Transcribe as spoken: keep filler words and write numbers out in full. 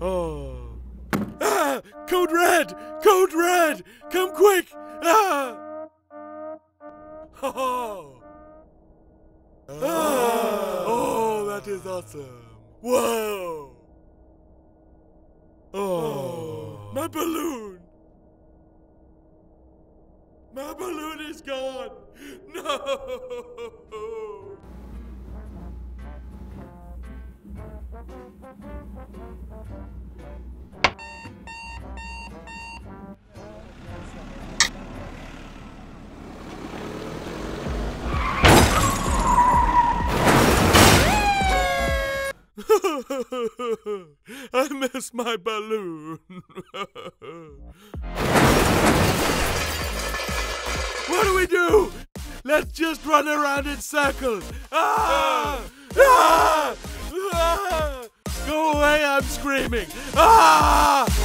Oh. Ah! Code Red! Code Red! Come quick! Ah! Oh. Ah. Oh, that is awesome. Whoa! Oh. Oh. My balloon! My balloon is gone! No! I miss my balloon. What do we do? Let's just run around in circles. Ah! Ah! Ah! Go away, I'm screaming. Ah!